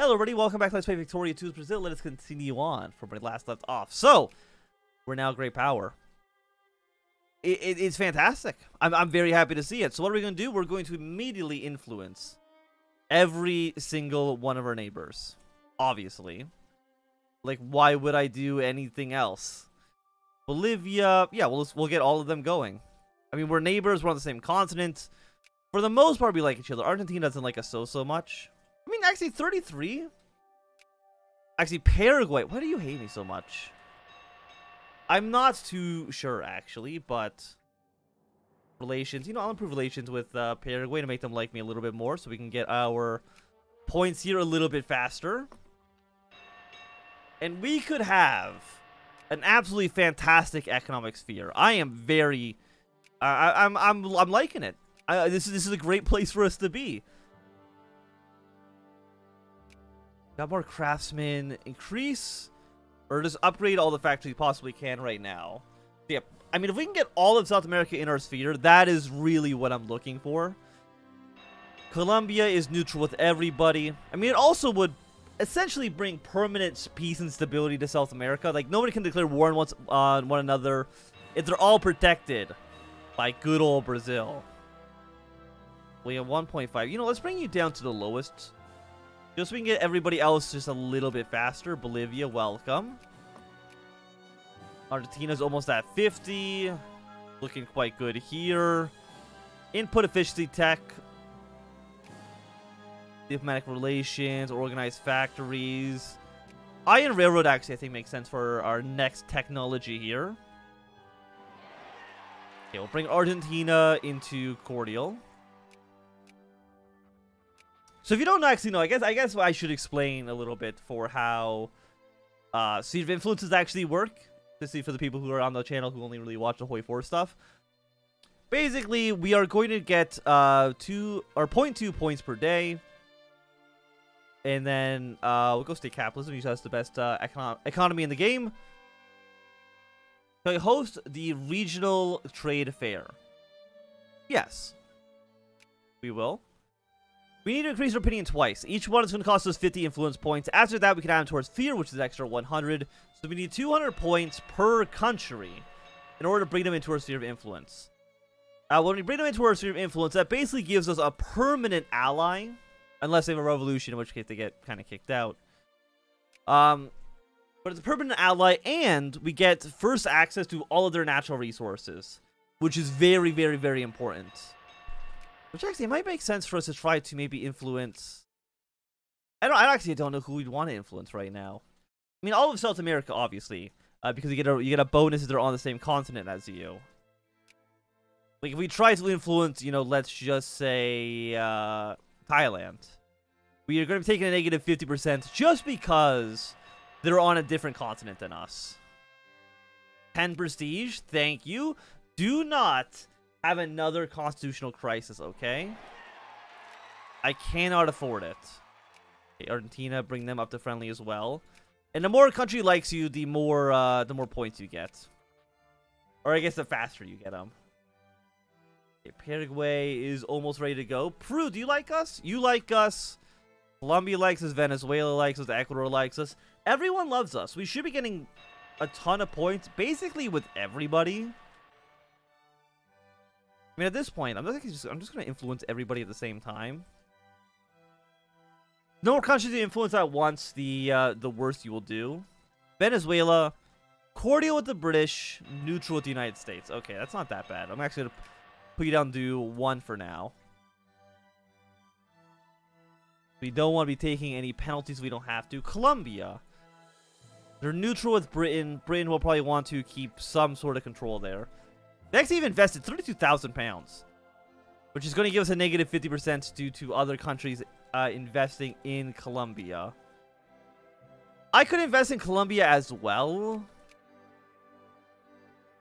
Hello everybody, welcome back to Let's Play Victoria 2's Brazil. Let us continue on from when we last left off. So, we're now a great power. It's fantastic. I'm very happy to see it. So what are we going to do? We're going to immediately influence every single one of our neighbors. Obviously. Like, why would I do anything else? Bolivia, yeah, we'll get all of them going. I mean, we're neighbors, we're on the same continent. For the most part, we like each other. Argentina doesn't like us so much. I mean, actually, 33? Actually, Paraguay. Why do you hate me so much? I'm not too sure, actually, but... relations. You know, I'll improve relations with Paraguay to make them like me a little bit more so we can get our points here a little bit faster. And we could have an absolutely fantastic economic sphere. I am very... I'm liking it. This is a great place for us to be. Got more craftsmen. Increase or just upgrade all the factories you possibly can right now. Yep. I mean, if we can get all of South America in our sphere, that is really what I'm looking for. Colombia is neutral with everybody. I mean, it also would essentially bring permanent peace and stability to South America. Like, nobody can declare war on one another if they're all protected by good old Brazil. We have 1.5. You know, let's bring you down to the lowest. Just so we can get everybody else just a little bit faster. Bolivia, welcome. Argentina's almost at 50. Looking quite good here. Input efficiency tech. Diplomatic relations, organized factories. Iron Railroad actually I think makes sense for our next technology here. Okay, we'll bring Argentina into Cordial. So if you don't actually know, I guess I should explain a little bit for how Sphere of Influences actually work. To see for the people who are on the channel who only really watch the Hoi 4 stuff. Basically, we are going to get 0.2 points per day. And then we'll go state capitalism. Usually has the best economy in the game. So we host the regional trade fair. Yes. We will. We need to increase our opinion twice. Each one is going to cost us 50 influence points. After that, we can add them towards fear, which is an extra 100. So we need 200 points per country in order to bring them into our sphere of influence. When we bring them into our sphere of influence, that basically gives us a permanent ally. Unless they have a revolution, in which case they get kind of kicked out. But it's a permanent ally, and we get first access to all of their natural resources. Which is very, very, very important. Which actually it might make sense for us to try to maybe influence. I actually don't know who we'd want to influence right now. I mean, all of South America, obviously, because you get a bonus if they're on the same continent as you. Like if we try to influence, you know, let's just say Thailand, we are going to be taking a negative 50% just because they're on a different continent than us. 10 prestige, thank you. Do not have another constitutional crisis, okay? I cannot afford it. Okay, Argentina, bring them up to friendly as well. And the more a country likes you, the more points you get. Or I guess the faster you get them. Okay, Paraguay is almost ready to go. Peru, do you like us? You like us. Colombia likes us. Venezuela likes us. Ecuador likes us. Everyone loves us. We should be getting a ton of points basically with everybody. I mean, at this point, I'm just going to influence everybody at the same time. No more countries to influence at once, the worse you will do. Venezuela, cordial with the British, neutral with the United States. Okay, that's not that bad. I'm actually going to put you down to 1 for now. We don't want to be taking any penalties we don't have to. Colombia, they're neutral with Britain. Britain will probably want to keep some sort of control there. They actually invested £32,000, which is going to give us a negative 50% due to other countries investing in Colombia. I could invest in Colombia as well,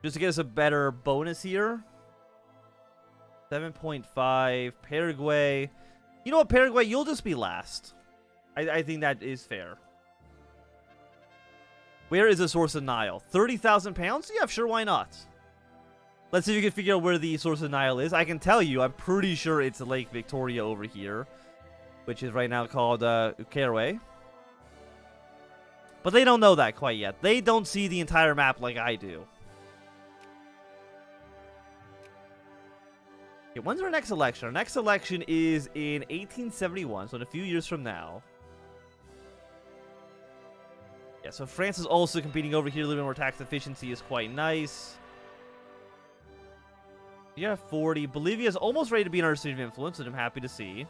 just to get us a better bonus here. 7.5. Paraguay. You know what, Paraguay, you'll just be last. I think that is fair. Where is the source of Nile? £30,000? Yeah, sure, why not? Let's see if you can figure out where the source of Nile is. I can tell you, I'm pretty sure it's Lake Victoria over here. which is right now called Ukerewe. But they don't know that quite yet. They don't see the entire map like I do. Okay, when's our next election? Our next election is in 1871, so in a few years from now. Yeah, so France is also competing over here. A little bit more tax efficiency is quite nice. Yeah, 40. Bolivia is almost ready to be in our sphere of influence, and I'm happy to see.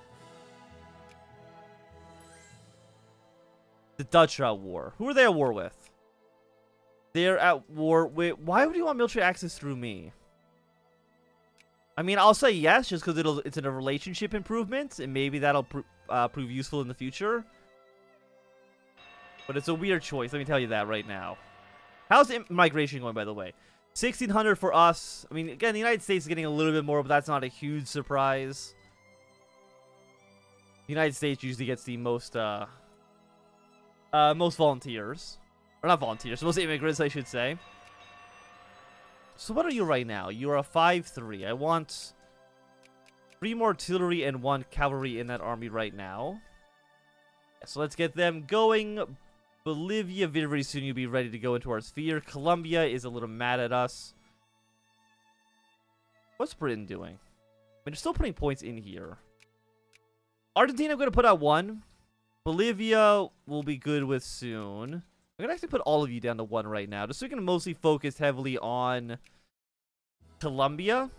The Dutch are at war. Who are they at war with? They're at war with... Why would you want military access through me? I mean, I'll say yes, just because it's in a relationship improvement, and maybe that'll prove useful in the future. But it's a weird choice, let me tell you that right now. How's migration going, by the way? 1,600 for us. I mean, again, the United States is getting a little bit more, but that's not a huge surprise. The United States usually gets the most volunteers. Or not volunteers, most immigrants, I should say. So what are you right now? You're a 5-3. I want 3 more artillery and 1 cavalry in that army right now. So let's get them going. Bolivia, very soon you'll be ready to go into our sphere. Colombia is a little mad at us. What's Britain doing? I mean, they're still putting points in here. Argentina, I'm going to put out 1. Bolivia will be good with soon. I'm going to actually put all of you down to 1 right now, just so we can mostly focus heavily on Colombia.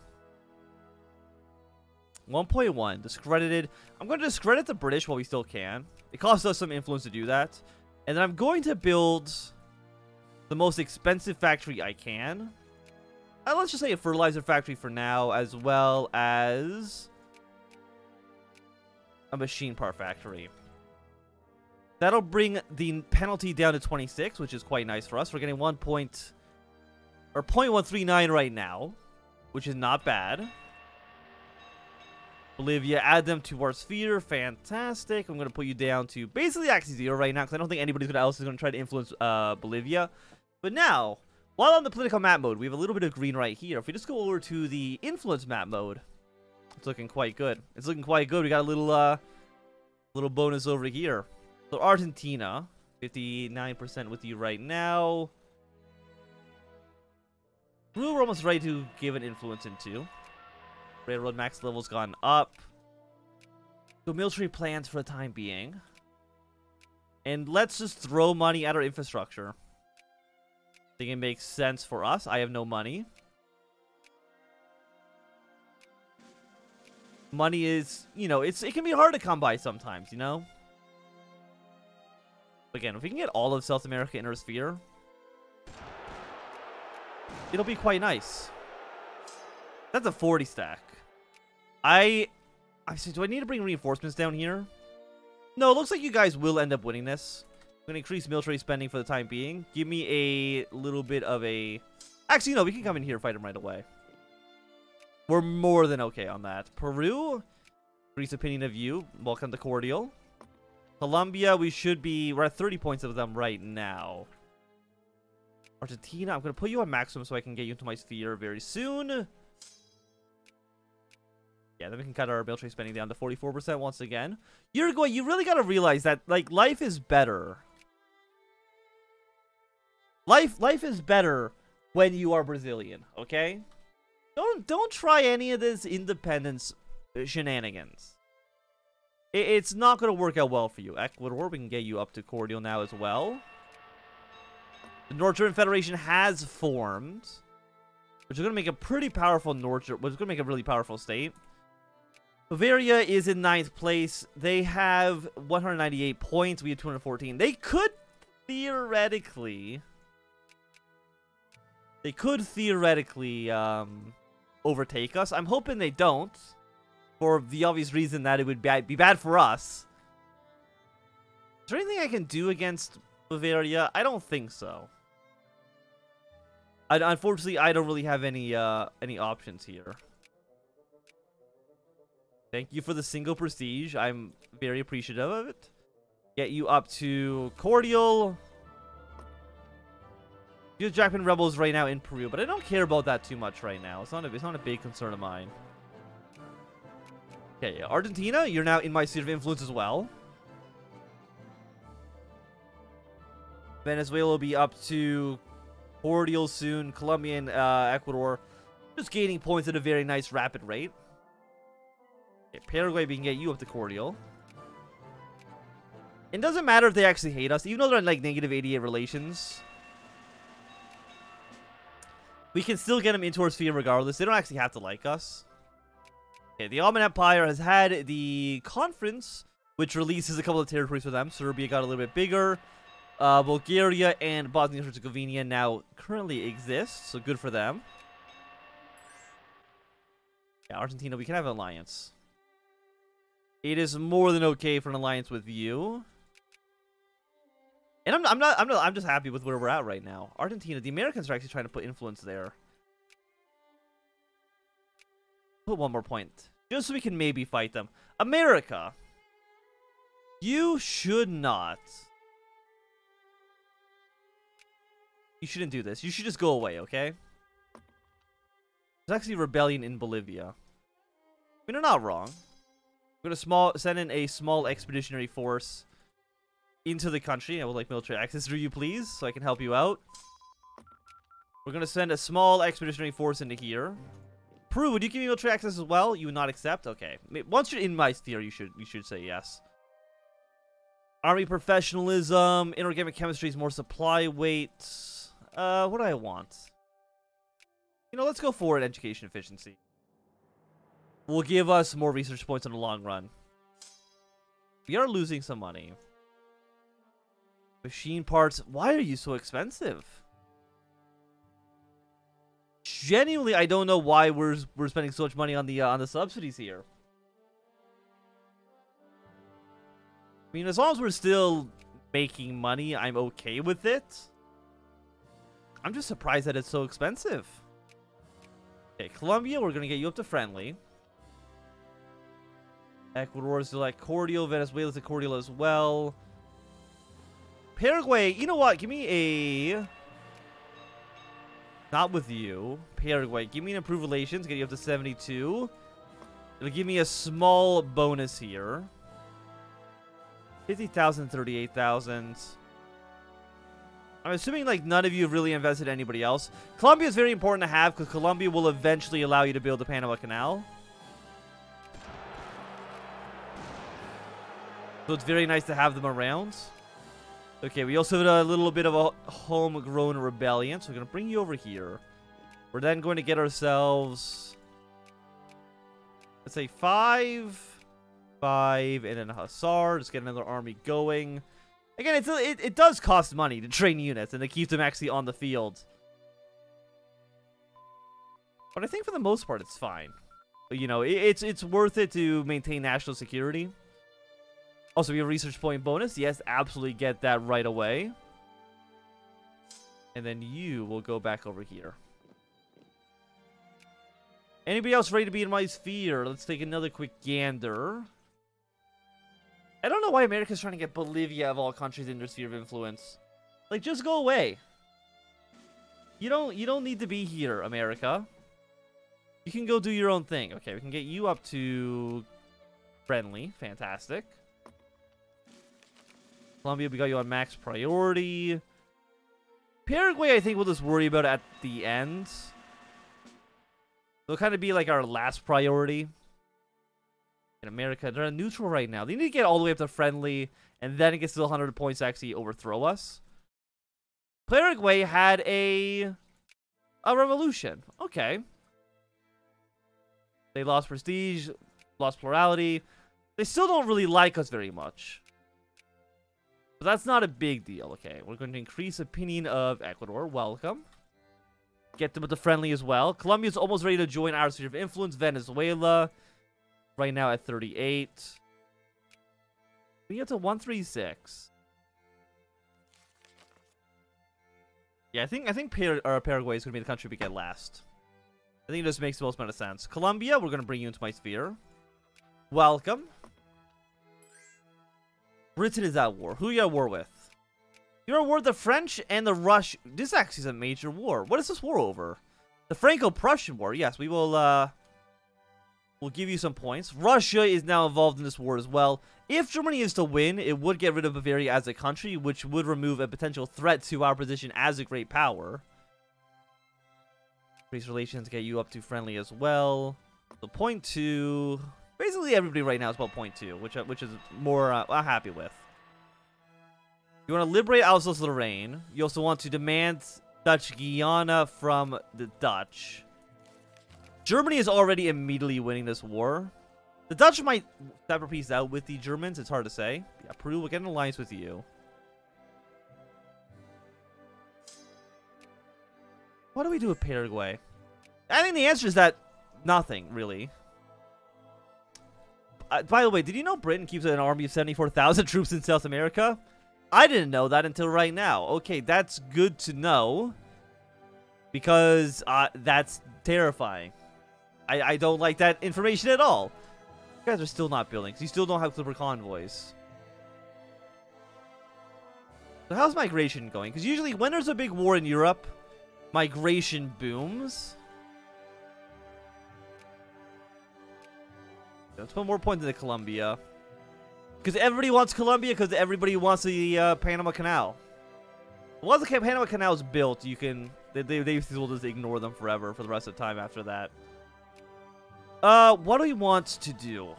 1.1. Discredited. I'm going to discredit the British while we still can. It costs us some influence to do that. And then I'm going to build the most expensive factory I can. Let's just say a fertilizer factory for now, as well as a machine part factory. That'll bring the penalty down to 26, which is quite nice for us. We're getting 0.139 right now, which is not bad. Bolivia, add them to our sphere. Fantastic. I'm going to put you down to basically axis 0 right now, because I don't think anybody else is going to try to influence Bolivia. But now, while on the political map mode, we have a little bit of green right here. If we just go over to the influence map mode, it's looking quite good. It's looking quite good. We got a little bonus over here. So Argentina, 59% with you right now. Blue, we're almost ready to give an influence into. Railroad max level's gone up. So military plans for the time being. And let's just throw money at our infrastructure. I think it makes sense for us. I have no money. Money is, you know, it can be hard to come by sometimes, you know? Again, if we can get all of South America in our sphere, it'll be quite nice. That's a 40 stack. I said, do I need to bring reinforcements down here? No, it looks like you guys will end up winning this. I'm gonna increase military spending for the time being. Give me a little bit of a... Actually, no, we can come in here and fight them right away. We're more than okay on that. Peru, increase opinion of you. Welcome to Cordial. Colombia, we should be... We're at 30 points of them right now. Argentina, I'm gonna put you on maximum so I can get you into my sphere very soon. Yeah, then we can cut our military spending down to 44% once again. Uruguay, you really got to realize that, like, life is better. Life is better when you are Brazilian, okay? Don't try any of this independence shenanigans. It's not going to work out well for you. Ecuador, we can get you up to Cordial now as well. The North German Federation has formed, which is going to make a pretty powerful really powerful state. Bavaria is in 9th place. They have 198 points. We have 214. They could theoretically overtake us. I'm hoping they don't, for the obvious reason that it would be bad for us. Is there anything I can do against Bavaria? I don't think so. Unfortunately, I don't really have any options here. Thank you for the single prestige. I'm very appreciative of it. Get you up to Cordial. You Japan rebels right now in Peru, but I don't care about that too much right now. It's not a big concern of mine. Okay, Argentina, you're now in my sphere of influence as well. Venezuela will be up to Cordial soon. Colombia and Ecuador just gaining points at a very nice rapid rate. Okay, Paraguay, we can get you up to Cordial. It doesn't matter if they actually hate us, even though they're in like negative 88 relations. We can still get them into our sphere regardless. They don't actually have to like us. Okay, the Ottoman Empire has had the conference, which releases a couple of territories for them. Serbia got a little bit bigger. Bulgaria and Bosnia and Herzegovina now currently exist, so good for them. Yeah, Argentina, we can have an alliance. It is more than okay for an alliance with you. And I'm just happy with where we're at right now. Argentina, the Americans are actually trying to put influence there. Put one more point, just so we can maybe fight them. America, you should not. You shouldn't do this. You should just go away, okay? There's actually a rebellion in Bolivia. I mean, they're not wrong. We're going to send in a small expeditionary force into the country. I would like military access through you, please, so I can help you out. We're going to send a small expeditionary force into here. Peru, would you give me military access as well? You would not accept? Okay. Once you're in my sphere, you should say yes. Army professionalism, inorganic chemistry is more supply weight. What do I want? You know, let's go for an education efficiency. Will give us more research points in the long run. We are losing some money. Machine parts. Why are you so expensive? Genuinely, I don't know why we're spending so much money on the subsidies here. I mean, as long as we're still making money, I'm okay with it. I'm just surprised that it's so expensive. Okay, Colombia, we're going to get you up to friendly. Ecuador is like Cordial. Venezuela is a Cordial as well. Paraguay, you know what? Give me a... Not with you. Paraguay, give me an improved relations. Get you up to 72. It'll give me a small bonus here. 50,000, 38,000. I'm assuming like none of you have really invested in anybody else. Colombia is very important to have because Colombia will eventually allow you to build the Panama Canal. So it's very nice to have them around. Okay, we also have a little bit of a homegrown rebellion. So we're going to bring you over here. We're then going to get ourselves, let's say 5, 5, and then a Hussar. Just get another army going. Again, it does cost money to train units and to keep them actually on the field. But I think for the most part, it's fine. You know, it's worth it to maintain national security. Also, we have a research point bonus. Yes, absolutely get that right away. And then you will go back over here. Anybody else ready to be in my sphere? Let's take another quick gander. I don't know why America's trying to get Bolivia of all countries in their sphere of influence. Like, just go away. You don't need to be here, America. You can go do your own thing. Okay, we can get you up to friendly. Fantastic. Colombia, we got you on max priority. Paraguay, I think we'll just worry about at the end. They'll kind of be like our last priority. In America, they're neutral right now. They need to get all the way up to friendly, and then it gets to 100 points to actually overthrow us. Paraguay had a revolution. Okay. They lost prestige, lost plurality. They still don't really like us very much. But that's not a big deal, okay? We're going to increase opinion of Ecuador. Welcome. Get them with the friendly as well. Colombia's almost ready to join our sphere of influence. Venezuela, right now at 38. We get to 136. Yeah, I think Paraguay is going to be the country we get last. I think it just makes the most amount of sense. Colombia, we're going to bring you into my sphere. Welcome. Britain is at war. Who are you at war with? You're at war with the French and the Russian. This actually is a major war. What is this war over? The Franco-Prussian War. Yes, we will... We'll give you some points. Russia is now involved in this war as well. If Germany is to win, it would get rid of Bavaria as a country, which would remove a potential threat to our position as a great power. Race relations get you up to friendly as well. So 0.2. Basically, everybody right now is about 0.2, which is more I'm happy with. You want to liberate Alsace-Lorraine. You also want to demand Dutch Guiana from the Dutch. Germany is already immediately winning this war. The Dutch might separate peace out with the Germans. It's hard to say. Yeah, Peru will get an alliance with you. What do we do with Paraguay? I think the answer is that nothing, really. By the way, did you know Britain keeps an army of 74,000 troops in South America? I didn't know that until right now. Okay, that's good to know. Because that's terrifying. I don't like that information at all. You guys are still not building, because you still don't have Clipper convoys. So how's migration going? Because usually when there's a big war in Europe, migration booms. Let's put more points into Colombia. Because everybody wants Colombia, because everybody wants the Panama Canal. Once the Panama Canal is built, you can... They will just ignore them forever for the rest of the time after that. What do we want to do?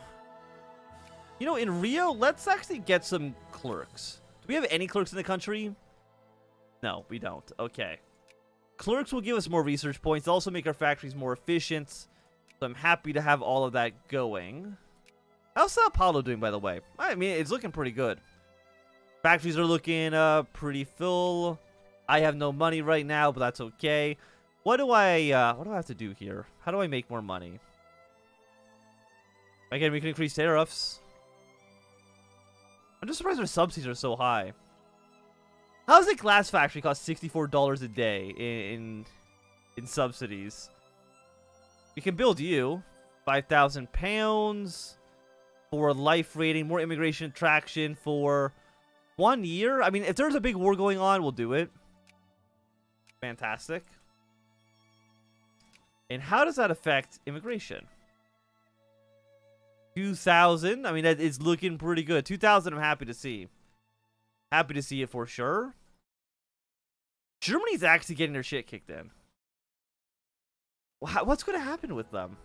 You know, in Rio, let's actually get some clerks. Do we have any clerks in the country? No, we don't. Okay. Clerks will give us more research points. They'll also make our factories more efficient. So I'm happy to have all of that going. How's Sao Paulo doing, by the way? I mean, it's looking pretty good. Factories are looking pretty full. I have no money right now, but that's okay. What do I have to do here? How do I make more money? Again, we can increase tariffs. I'm just surprised our subsidies are so high. How does a glass factory cost $64 a day in subsidies? We can build you. 5,000 pounds for life rating, more immigration attraction for 1 year. I mean, if there's a big war going on, we'll do it. Fantastic. And how does that affect immigration? 2,000. I mean, that is looking pretty good. 2,000 I'm happy to see. Happy to see it for sure. Germany's actually getting their shit kicked in. What's going to happen with them?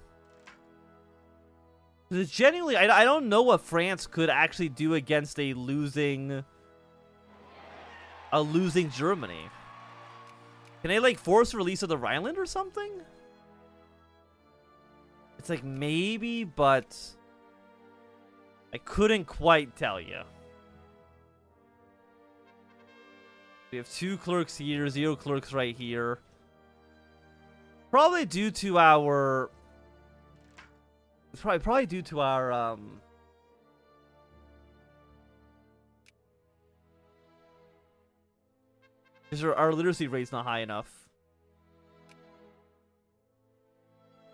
Genuinely, I don't know what France could actually do against a losing Germany. Can they, like, force release of the Rhineland or something? It's like, maybe, but I couldn't quite tell you. We have 2 clerks here, 0 clerks right here. Probably due to our... Probably due to our, Our literacy rate's not high enough.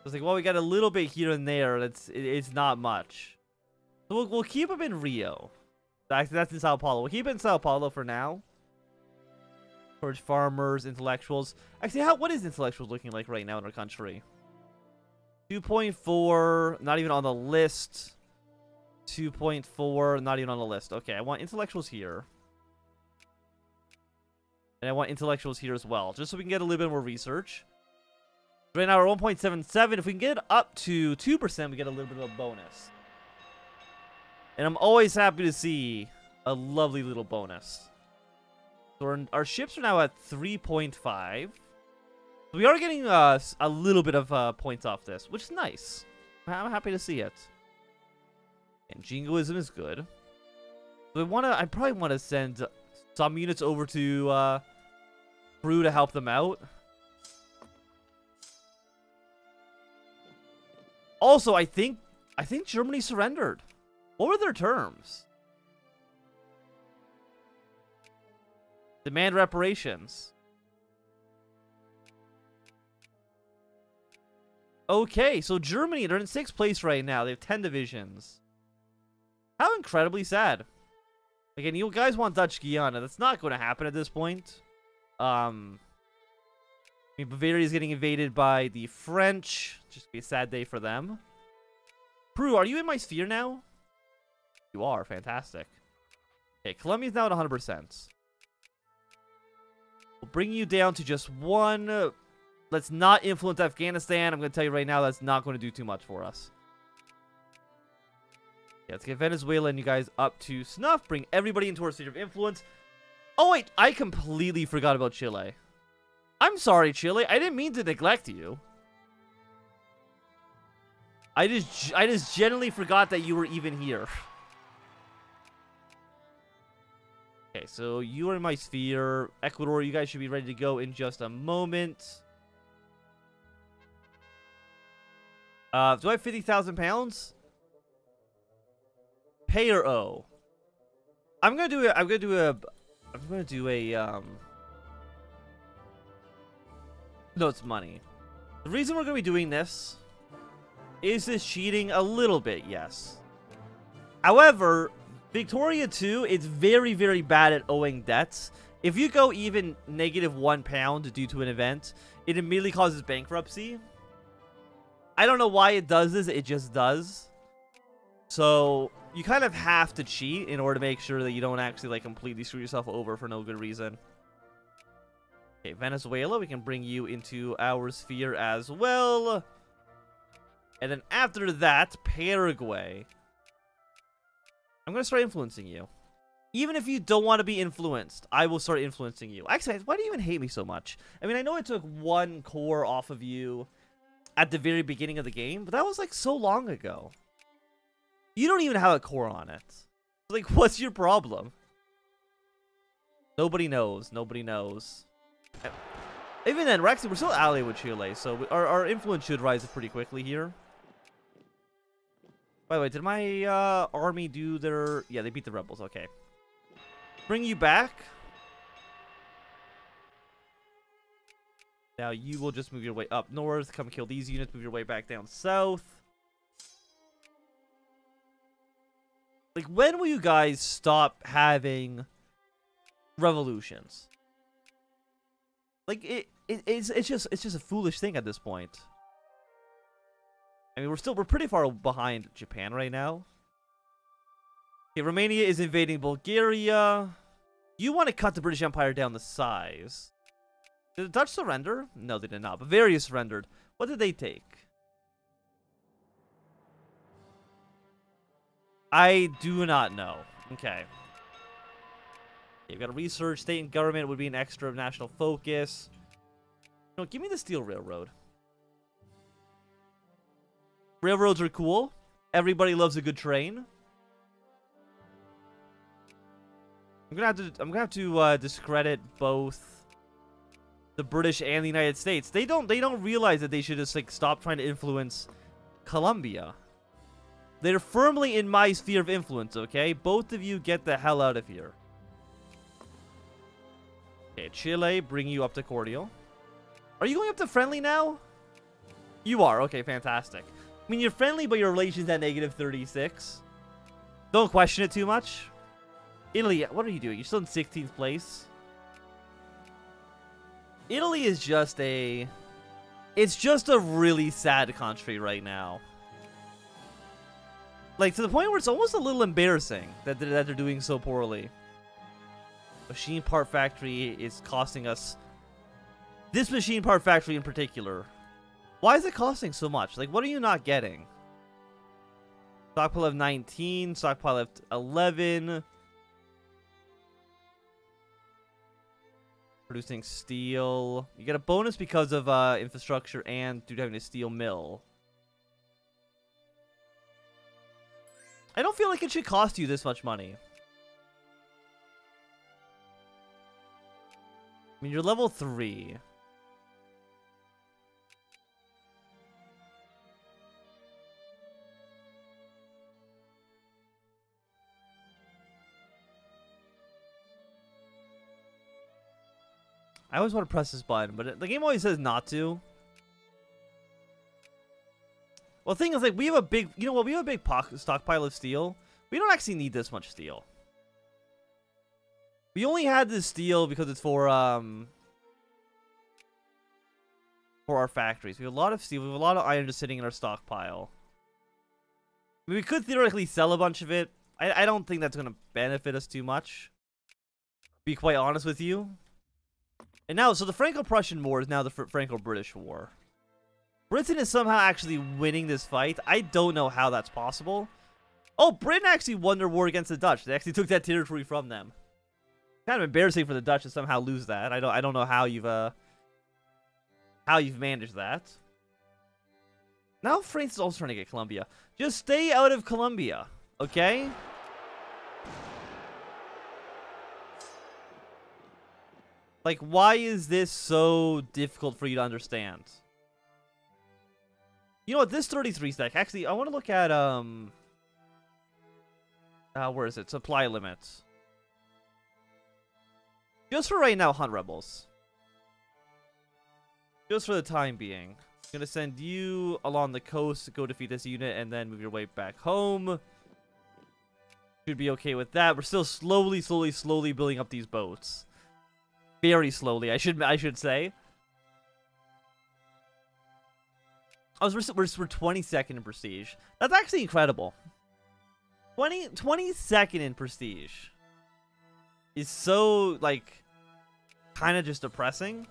It's like, well, we got a little bit here and there. It's not much. So we'll keep them in Rio. That's in Sao Paulo. We'll keep it in Sao Paulo for now. Towards farmers, intellectuals. Actually, what is intellectuals looking like right now in our country? 2.4, not even on the list. 2.4, not even on the list. Okay, I want intellectuals here. And I want intellectuals here as well, just so we can get a little bit more research. Right now we're 1.77. If we can get it up to 2%, we get a little bit of a bonus. And I'm always happy to see a lovely little bonus. So our ships are now at 3.5. We are getting a little bit of points off this, which is nice. I'm happy to see it. And jingoism is good. So I probably want to send some units over to Peru to help them out. Also, I think Germany surrendered. What were their terms? Demand reparations. Okay, so Germany, they're in 6th place right now. They have 10 divisions. How incredibly sad. Again, you guys want Dutch Guiana. That's not going to happen at this point. I mean, Bavaria is getting invaded by the French. Just be a sad day for them. Brew, are you in my sphere now? You are. Fantastic. Okay, Columbia's now at 100%. We'll bring you down to just one. Let's not influence Afghanistan. I'm going to tell you right now, that's not going to do too much for us. Yeah, let's get Venezuela and you guys up to snuff. Bring everybody into our sphere of influence. Oh, wait. I completely forgot about Chile. I'm sorry, Chile. I didn't mean to neglect you. I just generally forgot that you were even here. Okay, so you are in my sphere. Ecuador, you guys should be ready to go in just a moment. Do I have 50,000 pounds? Pay or owe? No, it's money. The reason we're gonna be doing this is this cheating a little bit, yes. However, Victoria II is very, very bad at owing debts. If you go even negative £1 due to an event, it immediately causes bankruptcy. I don't know why it does this, it just does. So you kind of have to cheat in order to make sure that you don't actually like completely screw yourself over for no good reason. Okay, Venezuela, we can bring you into our sphere as well. And then after that, Paraguay. I'm going to start influencing you. Even if you don't want to be influenced, I will start influencing you. Actually, why do you even hate me so much? I mean, I know I took one core off of you at the very beginning of the game, but that was like so long ago. You don't even have a core on it. Like, what's your problem? Nobody knows. Nobody knows. Even then, we're still allied with Chile, so our influence should rise pretty quickly here. By the way, did my army do their... Yeah, they beat the rebels. Okay. Bring you back. Now you will just move your way up north. Come kill these units. Move your way back down south. Like, when will you guys stop having revolutions? Like, it's just a foolish thing at this point. I mean, we're pretty far behind Japan right now. Okay, Romania is invading Bulgaria. You want to cut the British Empire down to size. Did the Dutch surrender? No, they did not. Bavaria surrendered. What did they take? I do not know. Okay. You've got to research. State and government would be an extra national focus. No, give me the steel railroad. Railroads are cool. Everybody loves a good train. I'm gonna have to discredit both the British and the United States. They don't realize that they should just like stop trying to influence Colombia. They're firmly in my sphere of influence. Okay, both of you get the hell out of here. Okay, Chile, bring you up to cordial. Are you going up to friendly now? You are. Okay, fantastic. I mean, you're friendly, but your relation's at negative 36. Don't question it too much. Italy, what are you doing? You're still in 16th place. Italy is just a... It's just a really sad country right now. Like, to the point where it's almost a little embarrassing that they're doing so poorly. Machine part factory is costing us. This machine part factory in particular. Why is it costing so much? Like, what are you not getting? Stockpile of 19. Stockpile of 11. Producing steel. You get a bonus because of infrastructure and due to having a steel mill. I don't feel like it should cost you this much money. I mean, you're level 3. I always want to press this button, but the game always says not to. Well, the thing is, like, we have a big... You know what? We have a big stockpile of steel. We don't actually need this much steel. We only had this steel because it's for our factories. We have a lot of steel. We have a lot of iron just sitting in our stockpile. mean, we could theoretically sell a bunch of it. I don't think that's going to benefit us too much, to be quite honest with you. And now, so the Franco-Prussian War is now the Franco-British War. Britain is somehow actually winning this fight. I don't know how that's possible. Oh, Britain actually won their war against the Dutch. They actually took that territory from them. Kind of embarrassing for the Dutch to somehow lose that. I don't know how you've managed that. Now France is also trying to get Colombia. Just stay out of Colombia, okay? Like, why is this so difficult for you to understand? You know what? This 33 stack. Actually, I want to look at where is it? Supply limits. Just for right now, hunt rebels. Just for the time being. I'm going to send you along the coast to go defeat this unit and then move your way back home. Should be okay with that. We're still slowly building up these boats. Very slowly, I should say. Oh, so we're 22nd in prestige. That's actually incredible. 22nd in prestige is so, like, kind of just depressing.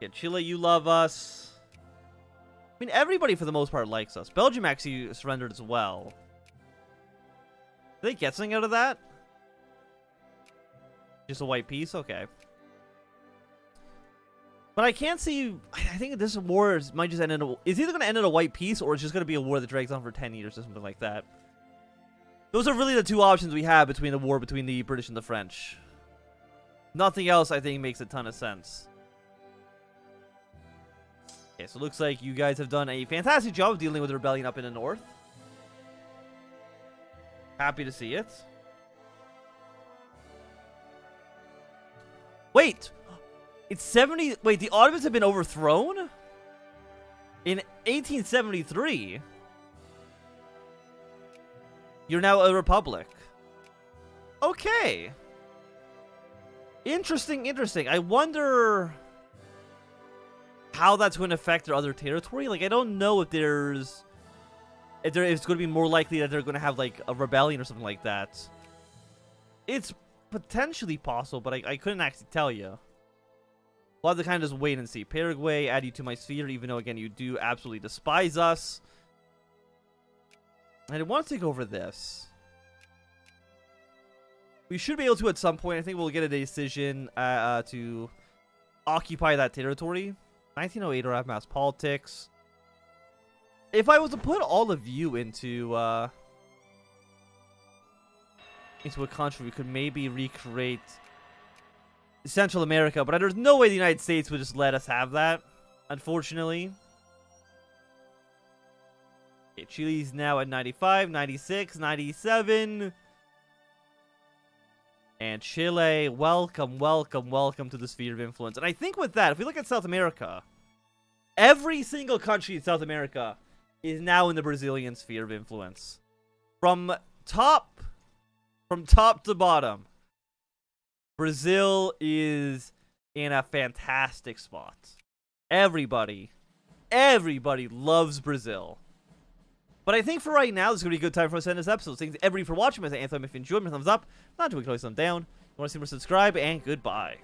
Yeah, Chile, you love us. I mean, everybody for the most part likes us. Belgium actually surrendered as well. Did they get something out of that? Just a white piece? Okay. But I can't see... I think this war might just end in a... It's either going to end in a white peace or it's just going to be a war that drags on for 10 years or something like that. Those are really the two options we have between the war between the British and the French. Nothing else, I think, makes a ton of sense. Okay, so it looks like you guys have done a fantastic job of dealing with the rebellion up in the north. Happy to see it. Wait! It's 70... Wait, the Ottomans have been overthrown? In 1873? You're now a republic. Okay. Interesting, interesting. I wonder... how that's going to affect their other territory. Like, I don't know if there's... if it's going to be more likely that they're going to have, like, a rebellion or something like that. It's potentially possible, but I couldn't actually tell you. We'll have to kind of just wait and see. Paraguay, add you to my sphere, even though, again, you do absolutely despise us. And I want to take over this. We should be able to at some point. I think we'll get a decision to occupy that territory. 1908 or have mass politics. If I was to put all of you into a country, we could maybe recreate Central America, but there's no way the United States would just let us have that, unfortunately. Okay, Chile's now at 95, 96, 97. And Chile, welcome, welcome, welcome to the sphere of influence. And I think with that, if we look at South America, every single country in South America is now in the Brazilian sphere of influence. From top to bottom, Brazil is in a fantastic spot. Everybody loves Brazil. But I think for right now, this is going to be a good time for us to end this episode. Thanks everybody for watching. If you enjoyed, my thumbs up. Not to enjoy, thumbs down. If you want to see more, subscribe, and goodbye.